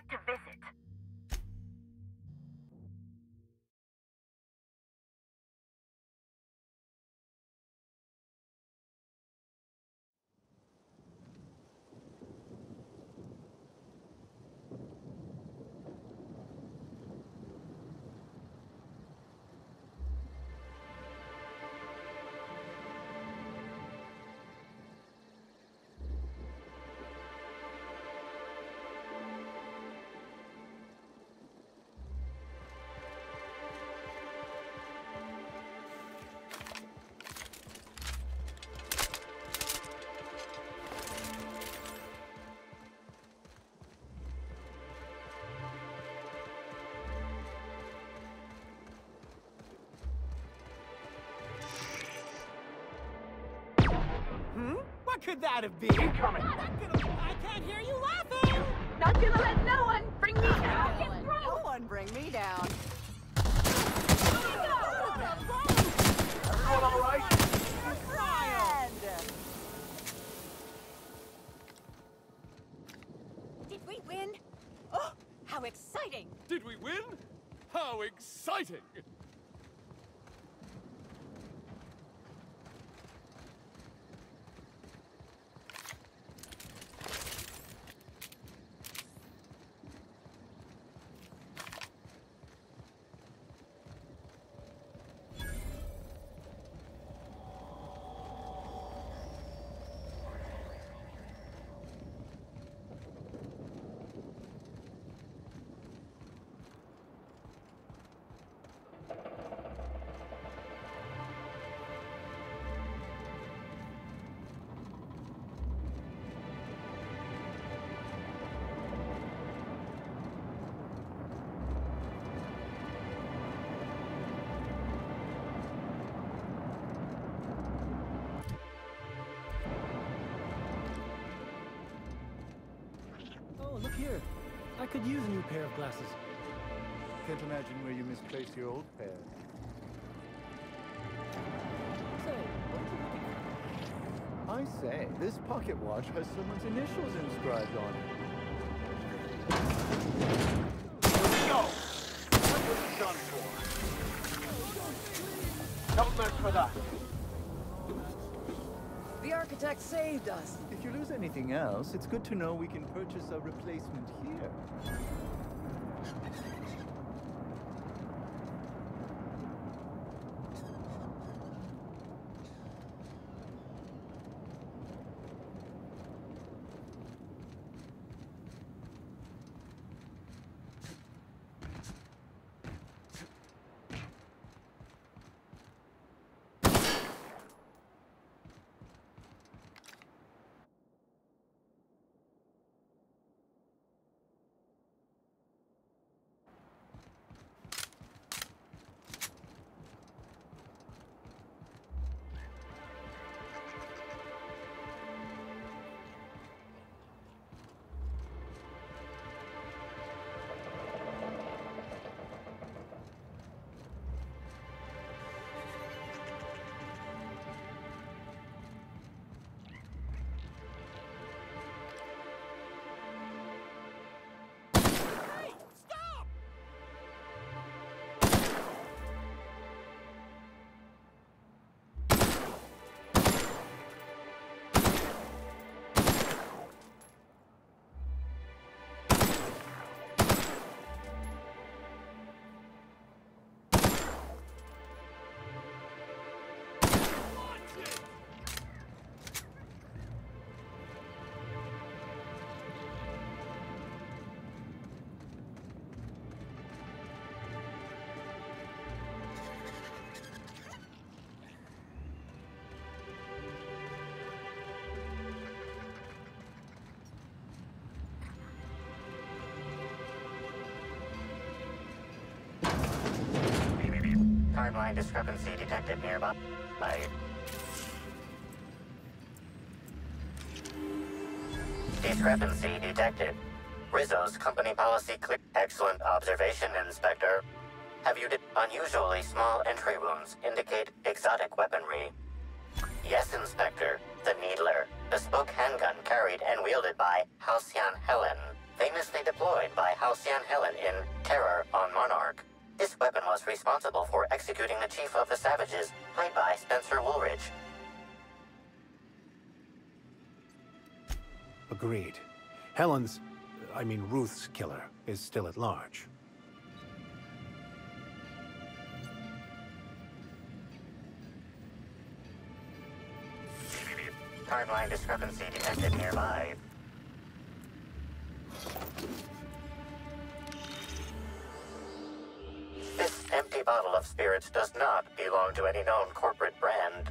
like to visit. What could that have been? Incoming! I can't hear you laughing! Not gonna let no one bring me down! No one bring me down! Everyone all right? Did we win? Oh, how exciting! Did we win? How exciting! I could use a new pair of glasses. Can't imagine where you misplaced your old pair. I say, this pocket watch has someone's initials inscribed on it. Here we go! What was it done for? Don't look for that. The architect saved us. If you lose anything else, it's good to know we can purchase a replacement here. Timeline discrepancy detected nearby. Discrepancy detected. Rizzo's company policy clear. Excellent observation, Inspector. Have you detected unusually small entry wounds indicate exotic weaponry? Yes, Inspector. The Needler. Bespoke handgun carried and wielded by Halcyon Helen. Famously deployed by Halcyon Helen in Terror on Monarch. This weapon was responsible for executing the Chief of the Savages, played by Spencer Woolridge. Agreed. Helen's, I mean Ruth's killer, is still at large. Timeline discrepancy detected nearby. This empty bottle of spirits does not belong to any known corporate brand.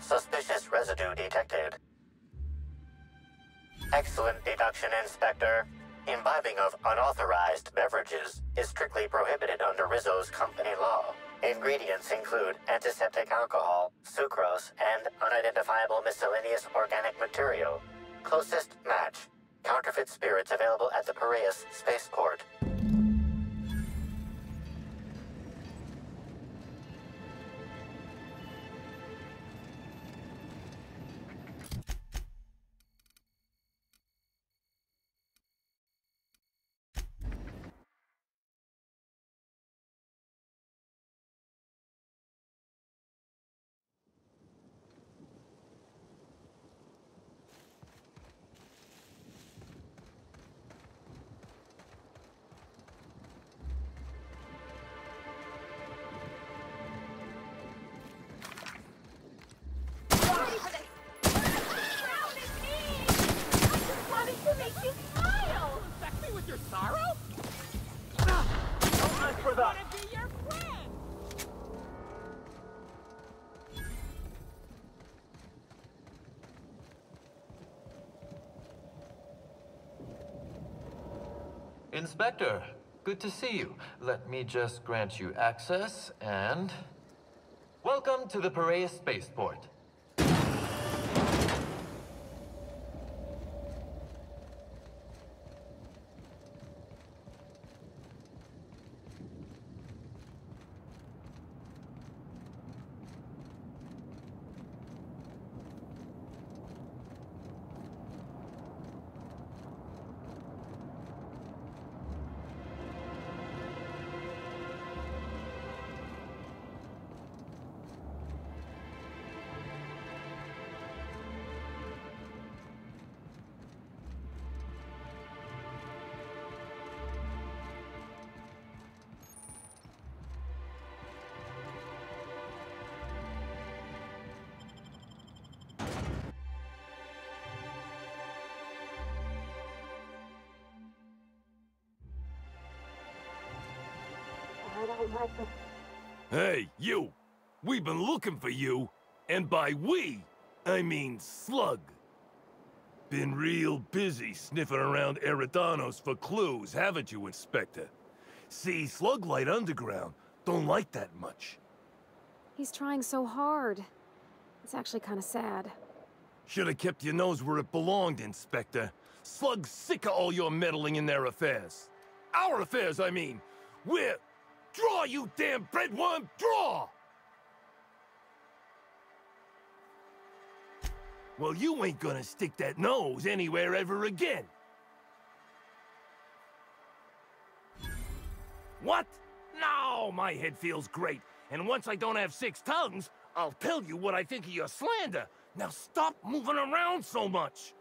Suspicious residue detected. Excellent deduction, Inspector. Imbibing of unauthorized beverages is strictly prohibited under Rizzo's company law. Ingredients include antiseptic alcohol, sucrose, and unidentifiable miscellaneous organic material. Closest match. Counterfeit spirits available at the Piraeus spaceport. Inspector, good to see you. Let me just grant you access and... Welcome to the Piraeus spaceport. Hey, you! We've been looking for you, and by we, I mean Slug. Been real busy sniffing around Eridanos for clues, haven't you, Inspector? See, Slug Light Underground don't like that much. He's trying so hard. It's actually kind of sad. Should have kept your nose where it belonged, Inspector. Slug's sick of all your meddling in their affairs. Our affairs, I mean. We're... Draw, you damn breadworm! Draw! Well, you ain't gonna stick that nose anywhere ever again. What? No, my head feels great. And once I don't have six tongues, I'll tell you what I think of your slander. Now stop moving around so much.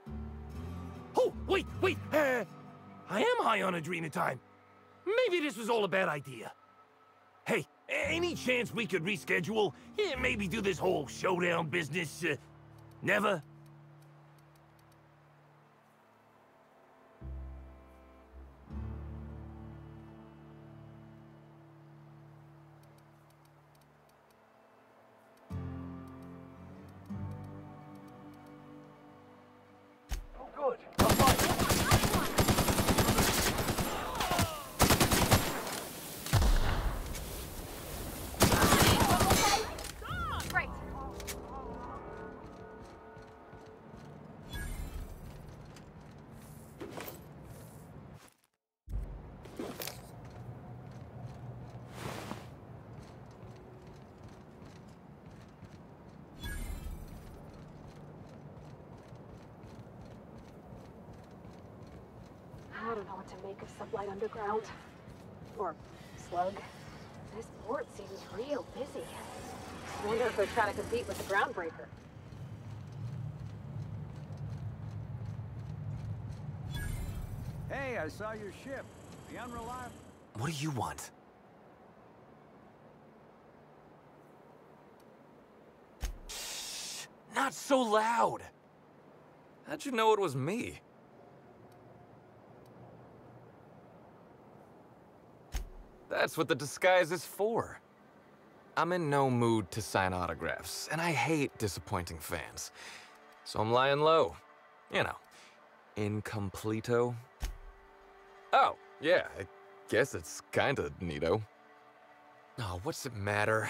Oh, wait. I am high on Adreno time. Maybe this was all a bad idea. Hey, any chance we could reschedule? Yeah, maybe do this whole showdown business, never? don't know what to make of Sublight Underground. Or Slug. This port seems real busy. I wonder if they're trying to compete with the Groundbreaker. Hey, I saw your ship. The Unreliable. What do you want? Shh! Not so loud! How'd you know it was me? That's what the disguise is for. I'm in no mood to sign autographs, and I hate disappointing fans. So I'm lying low. You know, incompleto. Oh, yeah, I guess it's kinda neato. Oh, what's it matter?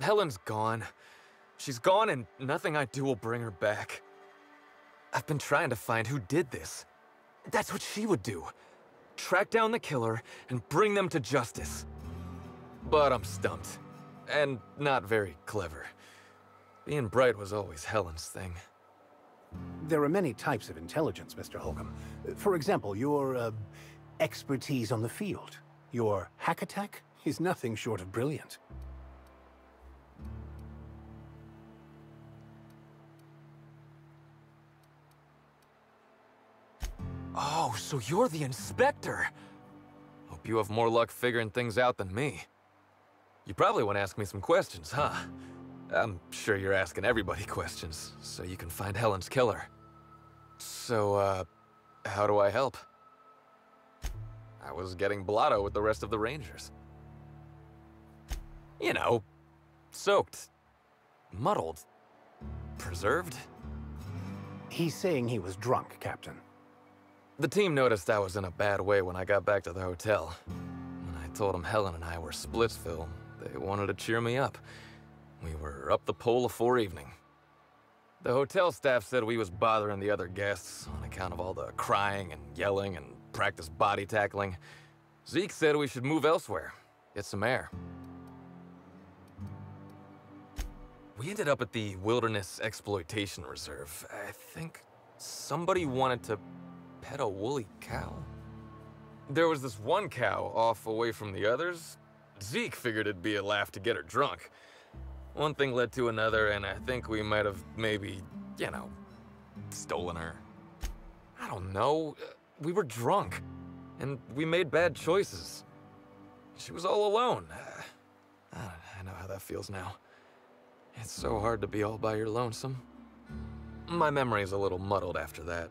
Helen's gone. She's gone, and nothing I do will bring her back. I've been trying to find who did this. That's what she would do. Track down the killer and bring them to justice. But I'm stumped. And not very clever. Being bright was always Helen's thing. There are many types of intelligence, Mr. Holcomb. For example, your expertise on the field. Your hack attack is nothing short of brilliant. Oh, so you're the inspector. Hope you have more luck figuring things out than me. You probably want to ask me some questions, huh? I'm sure you're asking everybody questions, so you can find Helen's killer. So, how do I help? I was getting blotto with the rest of the Rangers. You know, soaked, muddled, preserved. He's saying he was drunk, Captain. The team noticed I was in a bad way when I got back to the hotel. When I told them Helen and I were Splitsville, they wanted to cheer me up. We were up the pole afore evening. The hotel staff said we was bothering the other guests on account of all the crying and yelling and practice body tackling. Zeke said we should move elsewhere, get some air. We ended up at the Wilderness Exploitation Reserve. I think somebody wanted to pet a woolly cow. There was this one cow off away from the others. Zeke figured it'd be a laugh to get her drunk. One thing led to another, and I think we might have maybe, you know, stolen her. I don't know. We were drunk, and we made bad choices. She was all alone. I know how that feels now. It's so hard to be all by your lonesome. My memory's a little muddled after that.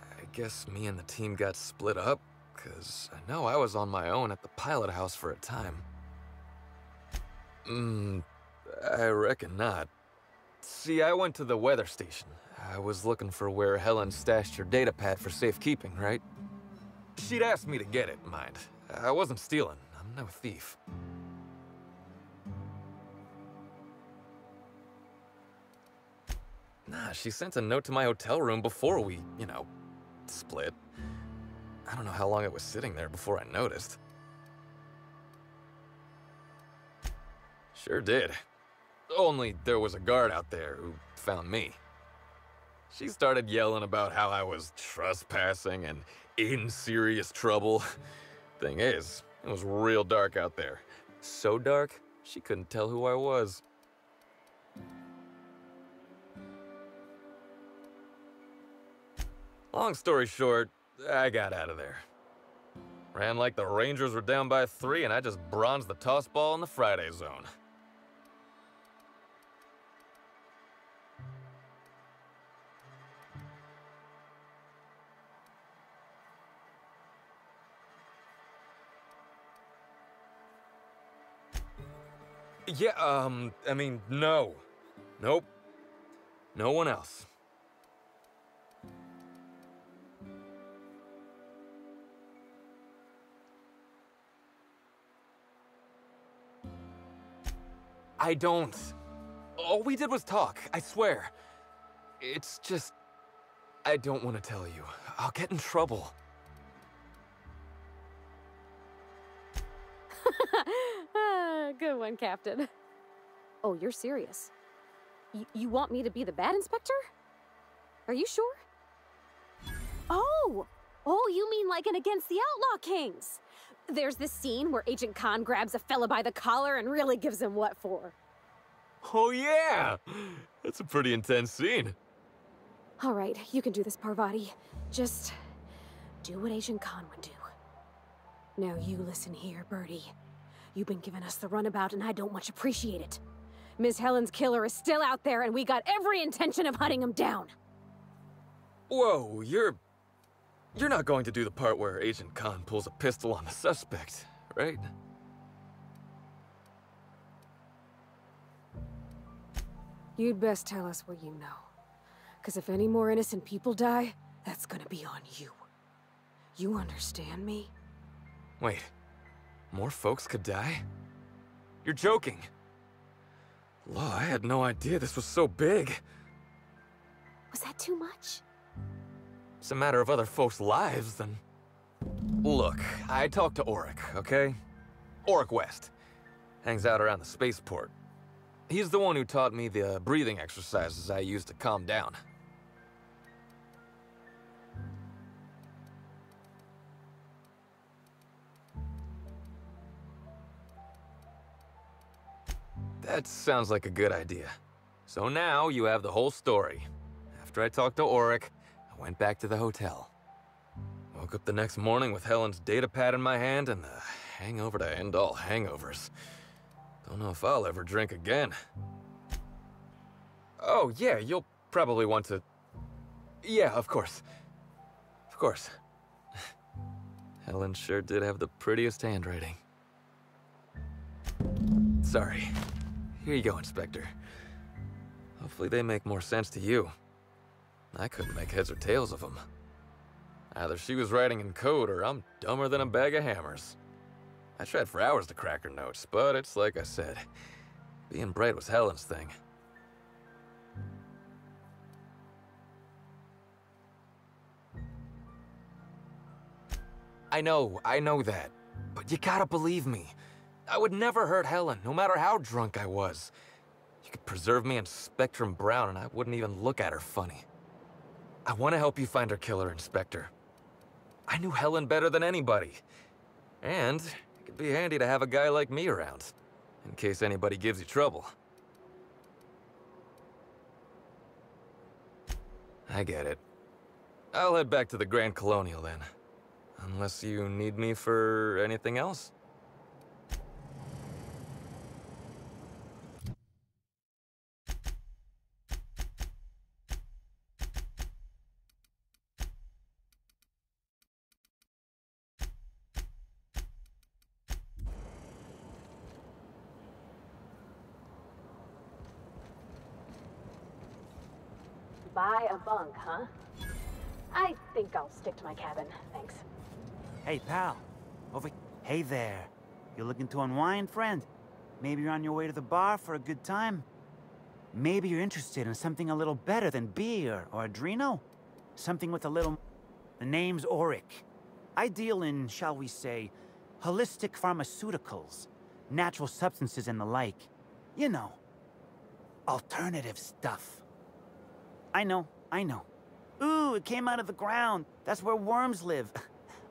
I guess me and the team got split up, because I know I was on my own at the pilot house for a time. I reckon not. See, I went to the weather station. I was looking for where Helen stashed her data pad for safekeeping, right? She'd asked me to get it, mind. I wasn't stealing. I'm no thief. Nah, she sent a note to my hotel room before we, you know, split. I don't know how long it was sitting there before I noticed. Sure did. Only there was a guard out there who found me. She started yelling about how I was trespassing and in serious trouble. Thing is, it was real dark out there. So dark, she couldn't tell who I was. Long story short, I got out of there. Ran like the Rangers were down by 3, and I just bronzed the toss ball in the Friday zone. Yeah, I mean, no. Nope. No one else. I don't. All we did was talk, I swear. It's just... I don't want to tell you. I'll get in trouble. Good one, Captain. Oh, you're serious? You want me to be the bad inspector? Are you sure? Oh! Oh, you mean like an Against the Outlaw Kings? There's this scene where Agent Khan grabs a fella by the collar and really gives him what for. Oh yeah! That's a pretty intense scene. All right, you can do this, Parvati. Just do what Agent Khan would do. Now you listen here, Bertie. You've been giving us the runabout and I don't much appreciate it. Ms. Helen's killer is still out there and we got every intention of hunting him down. Whoa, you're not going to do the part where Agent Khan pulls a pistol on the suspect, right? You'd best tell us what you know. Because if any more innocent people die, that's gonna be on you. You understand me? Wait, more folks could die? You're joking. Law, I had no idea this was so big. Was that too much? It's a matter of other folks' lives, then. Look, I talked to Oric, okay? Oric West. Hangs out around the spaceport. He's the one who taught me the breathing exercises I used to calm down. That sounds like a good idea. So now you have the whole story. After I talked to Oric, went back to the hotel. Woke up the next morning with Helen's data pad in my hand and the hangover to end all hangovers. Don't know if I'll ever drink again. Oh yeah, you'll probably want to... Yeah, of course. Of course. Helen sure did have the prettiest handwriting. Sorry. Here you go, Inspector. Hopefully they make more sense to you. I couldn't make heads or tails of them. Either she was writing in code or I'm dumber than a bag of hammers. I tried for hours to crack her notes, but it's like I said, being bright was Helen's thing. I know that, but you gotta believe me. I would never hurt Helen, no matter how drunk I was. You could preserve me in Spectrum Brown and I wouldn't even look at her funny. I want to help you find her killer, Inspector. I knew Helen better than anybody. And it could be handy to have a guy like me around, in case anybody gives you trouble. I get it. I'll head back to the Grand Colonial then. Unless you need me for anything else? Buy a bunk, huh? I think I'll stick to my cabin, thanks. Hey, pal. Over... Hey there. You looking to unwind, friend? Maybe you're on your way to the bar for a good time? Maybe you're interested in something a little better than beer or Adreno? Something with a little... The name's Oric. I deal in, shall we say, holistic pharmaceuticals, natural substances and the like. You know, alternative stuff. I know. Ooh, it came out of the ground. That's where worms live.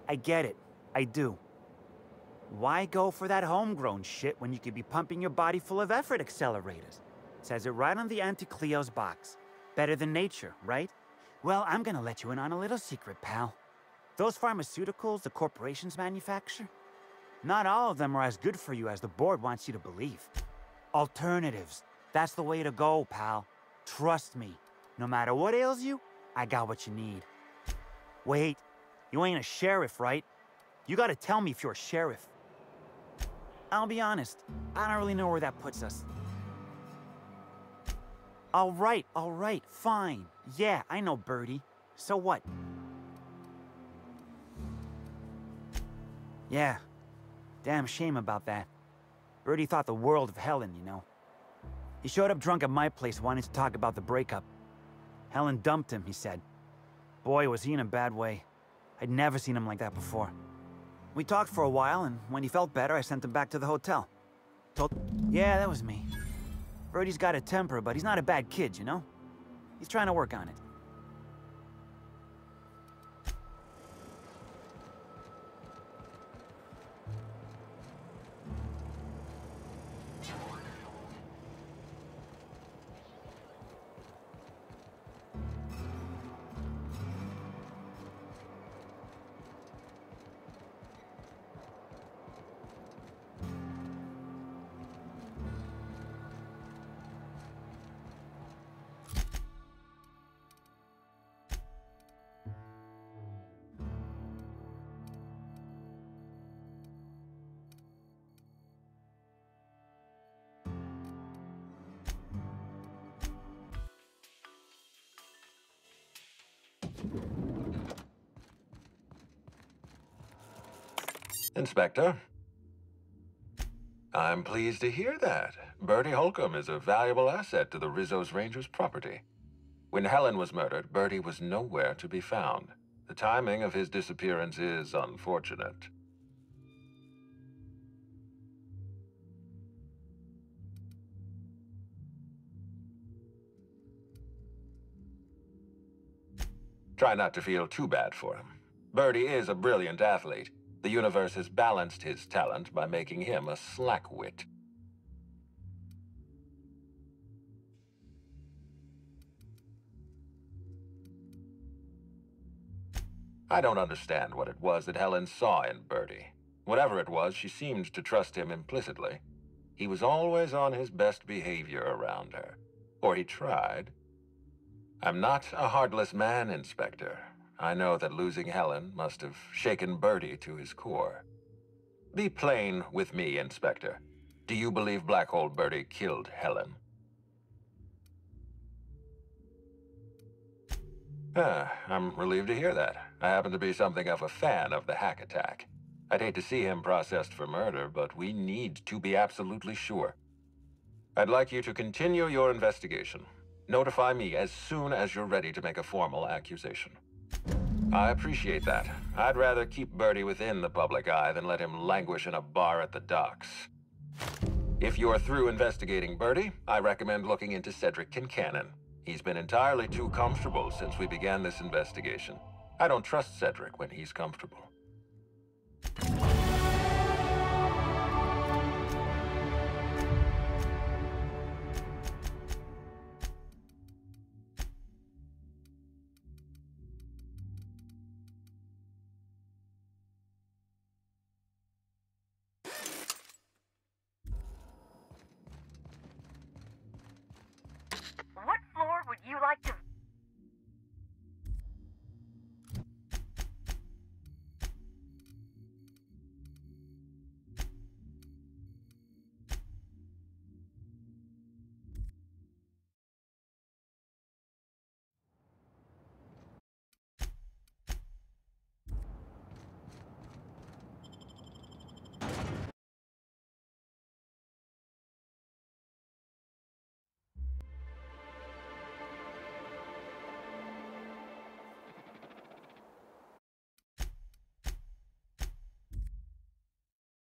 I get it. I do. Why go for that homegrown shit when you could be pumping your body full of effort accelerators? Says it right on the Anti-Cleo's box. Better than nature, right? Well, I'm gonna let you in on a little secret, pal. Those pharmaceuticals the corporations manufacture? Not all of them are as good for you as the board wants you to believe. Alternatives. That's the way to go, pal. Trust me. No matter what ails you, I got what you need. Wait, you ain't a sheriff, right? You gotta tell me if you're a sheriff. I'll be honest, I don't really know where that puts us. All right, fine. Yeah, I know, Bertie. So what? Yeah, damn shame about that. Bertie thought the world of Helen, you know. He showed up drunk at my place wanting to talk about the breakup. Helen dumped him, he said. Boy, was he in a bad way. I'd never seen him like that before. We talked for a while, and when he felt better, I sent him back to the hotel. Yeah, that was me. Bertie's got a temper, but he's not a bad kid, you know? He's trying to work on it. Inspector. I'm pleased to hear that. Bertie Holcomb is a valuable asset to the Rizzo's Rangers property. When Helen was murdered, Bertie was nowhere to be found. The timing of his disappearance is unfortunate. Try not to feel too bad for him. Bertie is a brilliant athlete. The universe has balanced his talent by making him a slackwit. I don't understand what it was that Helen saw in Bertie. Whatever it was, she seemed to trust him implicitly. He was always on his best behavior around her. Or he tried. I'm not a heartless man, Inspector. I know that losing Helen must have shaken Bertie to his core. Be plain with me, Inspector. Do you believe Black Hole Bertie killed Helen? I'm relieved to hear that. I happen to be something of a fan of the hack attack. I'd hate to see him processed for murder, but we need to be absolutely sure. I'd like you to continue your investigation. Notify me as soon as you're ready to make a formal accusation. I appreciate that. I'd rather keep Bertie within the public eye than let him languish in a bar at the docks. If you're through investigating Bertie, I recommend looking into Cedric Kincannon. He's been entirely too comfortable since we began this investigation. I don't trust Cedric when he's comfortable.